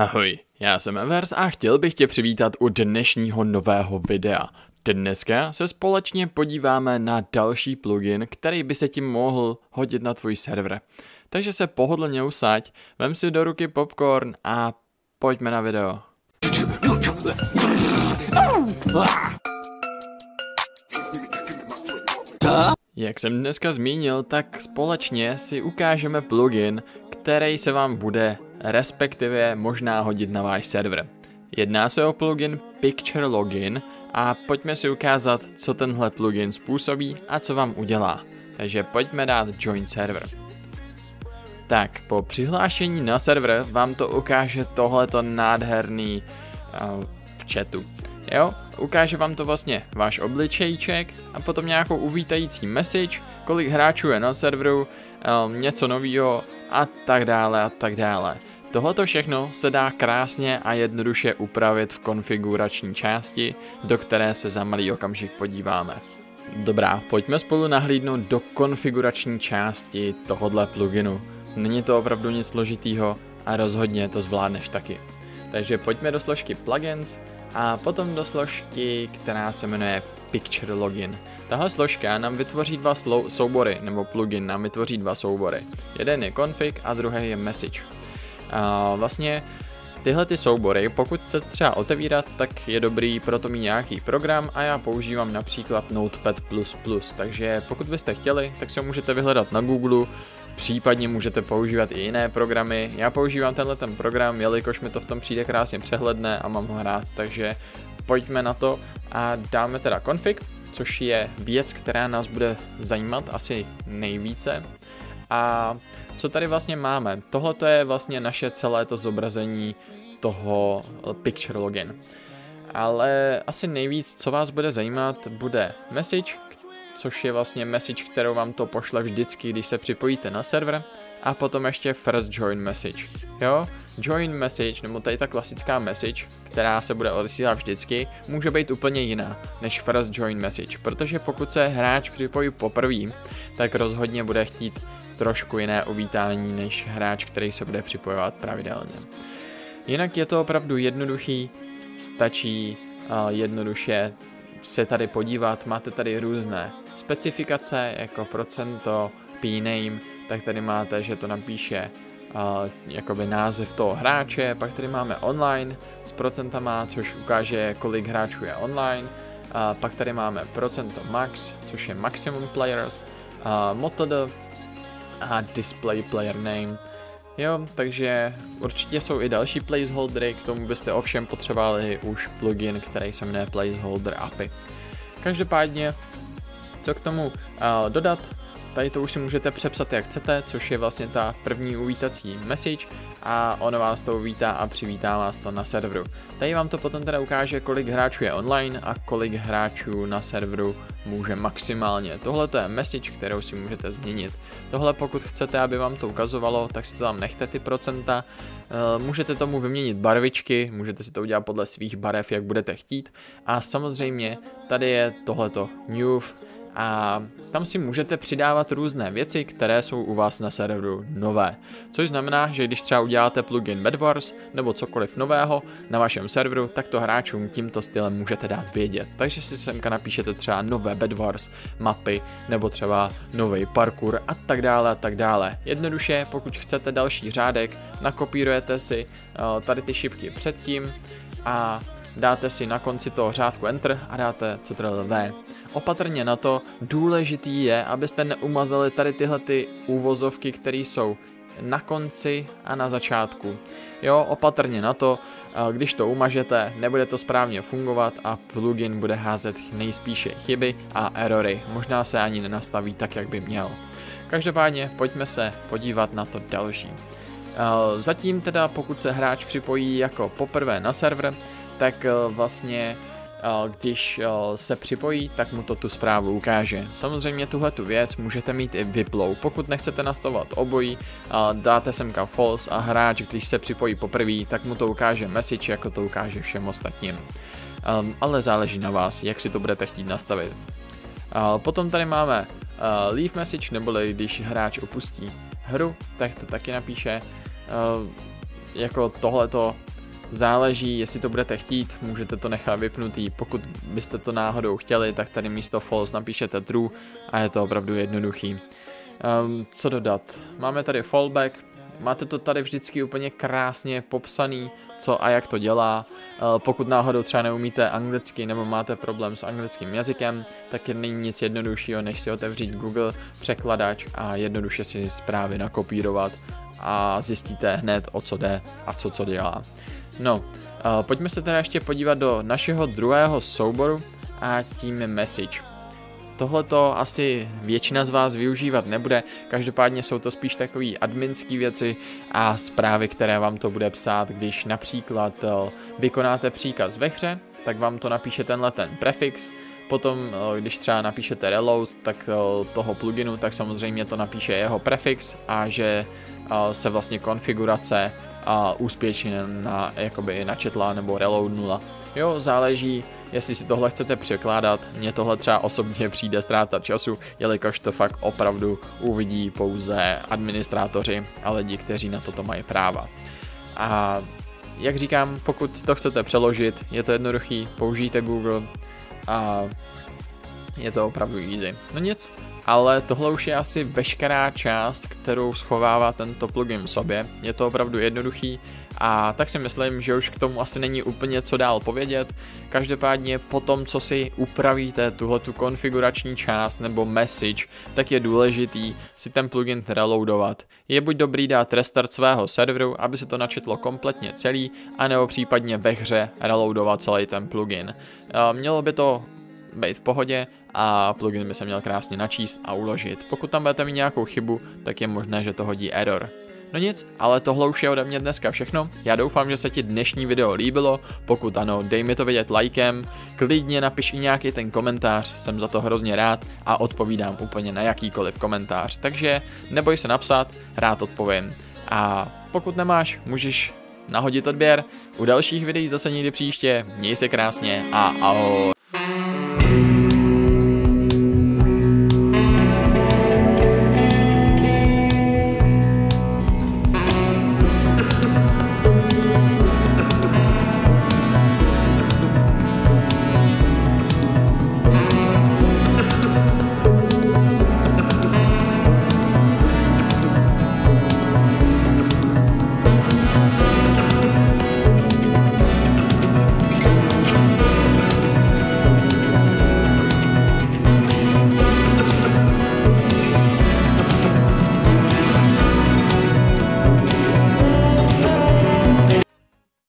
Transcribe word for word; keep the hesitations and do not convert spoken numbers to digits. Ahoj, já jsem Evers a chtěl bych tě přivítat u dnešního nového videa. Dneska se společně podíváme na další plugin, který by se ti mohl hodit na tvůj server. Takže se pohodlně usaď, vem si do ruky popcorn a pojďme na video. Jak jsem dneska zmínil, tak společně si ukážeme plugin, který se vám bude respektive možná hodit na váš server. Jedná se o plugin Picture Login a pojďme si ukázat, co tenhle plugin způsobí a co vám udělá. Takže pojďme dát Join Server. Tak, po přihlášení na server vám to ukáže tohleto nádherný uh, v chatu. Jo, ukáže vám to vlastně váš obličejček a potom nějakou uvítající message, kolik hráčů je na serveru, um, něco novýho a tak dále a tak dále. Tohleto všechno se dá krásně a jednoduše upravit v konfigurační části, do které se za malý okamžik podíváme. Dobrá, pojďme spolu nahlídnout do konfigurační části tohodle pluginu. Není to opravdu nic složitýho a rozhodně to zvládneš taky. Takže pojďme do složky Plugins a potom do složky, která se jmenuje Picture Login. Tahle složka nám vytvoří dva soubory, nebo plugin nám vytvoří dva soubory. Jeden je config a druhý je message. A vlastně tyhle ty soubory, pokud chcete třeba otevírat, tak je dobrý pro to mít nějaký program a já používám například Notepad plus plus, takže pokud byste chtěli, tak si ho můžete vyhledat na Google, případně můžete používat i jiné programy. Já používám tenhle ten program, jelikož mi to v tom přijde krásně přehledné a mám ho rád, takže pojďme na to a dáme teda config, což je věc, která nás bude zajímat asi nejvíce. A co tady vlastně máme? Tohle je vlastně naše celé to zobrazení toho Picture Login. Ale asi nejvíc, co vás bude zajímat, bude message, což je vlastně message, kterou vám to pošle vždycky, když se připojíte na server. A potom ještě first join message. Jo? Join message, nebo tady ta klasická message, která se bude odesílat vždycky, může být úplně jiná než first join message, protože pokud se hráč připojí poprvé, tak rozhodně bude chtít trošku jiné uvítání než hráč, který se bude připojovat pravidelně. Jinak je to opravdu jednoduchý, stačí uh, jednoduše se tady podívat, máte tady různé specifikace jako procento, p-name, tak tady máte, že to napíše Uh, jakoby název toho hráče, pak tady máme online s procentama, což ukáže, kolik hráčů je online, uh, pak tady máme procento max, což je maximum players, uh, metod a display player name. Jo, takže určitě jsou i další placeholdery, k tomu byste ovšem potřebovali už plugin, který se jmenuje Placeholder A P I. Každopádně, co k tomu uh, dodat? Tady to už si můžete přepsat, jak chcete, což je vlastně ta první uvítací message a ono vás to uvítá a přivítá vás to na serveru. Tady vám to potom teda ukáže, kolik hráčů je online a kolik hráčů na serveru může maximálně. Tohle to je message, kterou si můžete změnit. Tohle pokud chcete, aby vám to ukazovalo, tak si to tam nechte ty procenta. Můžete tomu vyměnit barvičky, můžete si to udělat podle svých barev, jak budete chtít. A samozřejmě tady je tohleto new. A tam si můžete přidávat různé věci, které jsou u vás na serveru nové. Což znamená, že když třeba uděláte plugin Bedwars nebo cokoliv nového na vašem serveru, tak to hráčům tímto stylem můžete dát vědět. Takže si semka napíšete třeba nové Bedwars mapy nebo třeba nový parkour a tak dále a tak dále. Jednoduše, pokud chcete další řádek, nakopírujete si tady ty šipky předtím a dáte si na konci toho řádku Enter a dáte Ctrl V. Opatrně na to, důležitý je, abyste neumazali tady tyhle ty úvozovky, které jsou na konci a na začátku. Jo, opatrně na to, když to umažete, nebude to správně fungovat a plugin bude házet nejspíše chyby a erory. Možná se ani nenastaví tak, jak by měl. Každopádně pojďme se podívat na to další. Zatím teda, pokud se hráč připojí jako poprvé na server, tak vlastně když se připojí, tak mu to tu zprávu ukáže. Samozřejmě tuhle tu věc můžete mít i vyplou. Pokud nechcete nastavovat obojí, dáte semka false a hráč, když se připojí poprvé, tak mu to ukáže message, jako to ukáže všem ostatním. Ale záleží na vás, jak si to budete chtít nastavit. Potom tady máme leave message, neboli když hráč opustí hru, tak to taky napíše. Jako tohleto Záleží, jestli to budete chtít, můžete to nechat vypnutý, pokud byste to náhodou chtěli, tak tady místo false napíšete true a je to opravdu jednoduchý. Um, co dodat? Máme tady fallback, máte to tady vždycky úplně krásně popsaný, co a jak to dělá. Pokud náhodou třeba neumíte anglicky nebo máte problém s anglickým jazykem, tak není nic jednoduššího, než si otevřít Google překladač a jednoduše si zprávy nakopírovat a zjistíte hned, o co jde a co co dělá. No, pojďme se teda ještě podívat do našeho druhého souboru a tím je message. Tohleto asi většina z vás využívat nebude, každopádně jsou to spíš takové adminské věci a zprávy, které vám to bude psát, když například vykonáte příkaz ve hře, tak vám to napíše tenhle ten prefix, potom když třeba napíšete reload, tak toho pluginu, tak samozřejmě to napíše jeho prefix a že se vlastně konfigurace úspěšně na, jakoby načetla nebo reloadnula. Jo, záleží, jestli si tohle chcete překládat, mně tohle třeba osobně přijde ztráta času, jelikož to fakt opravdu uvidí pouze administrátoři a lidi, kteří na toto mají práva. A jak říkám, pokud to chcete přeložit, je to jednoduchý, použijte Google a je to opravdu easy. No nic, ale tohle už je asi veškerá část, kterou schovává tento plugin v sobě, je to opravdu jednoduchý. A tak si myslím, že už k tomu asi není úplně co dál povědět. Každopádně po tom, co si upravíte tuhletu konfigurační část nebo message, tak je důležitý si ten plugin reloadovat. Je buď dobrý dát restart svého serveru, aby se to načetlo kompletně celý, anebo případně ve hře reloadovat celý ten plugin. Mělo by to být v pohodě a plugin by se měl krásně načíst a uložit. Pokud tam budete mít nějakou chybu, tak je možné, že to hodí error. No nic, ale tohle už je ode mě dneska všechno, já doufám, že se ti dnešní video líbilo, pokud ano, dej mi to vědět lajkem, klidně napiš i nějaký ten komentář, jsem za to hrozně rád a odpovídám úplně na jakýkoliv komentář, takže neboj se napsat, rád odpovím. A pokud nemáš, můžeš nahodit odběr, u dalších videí zase někdy příště, měj se krásně a ahoj.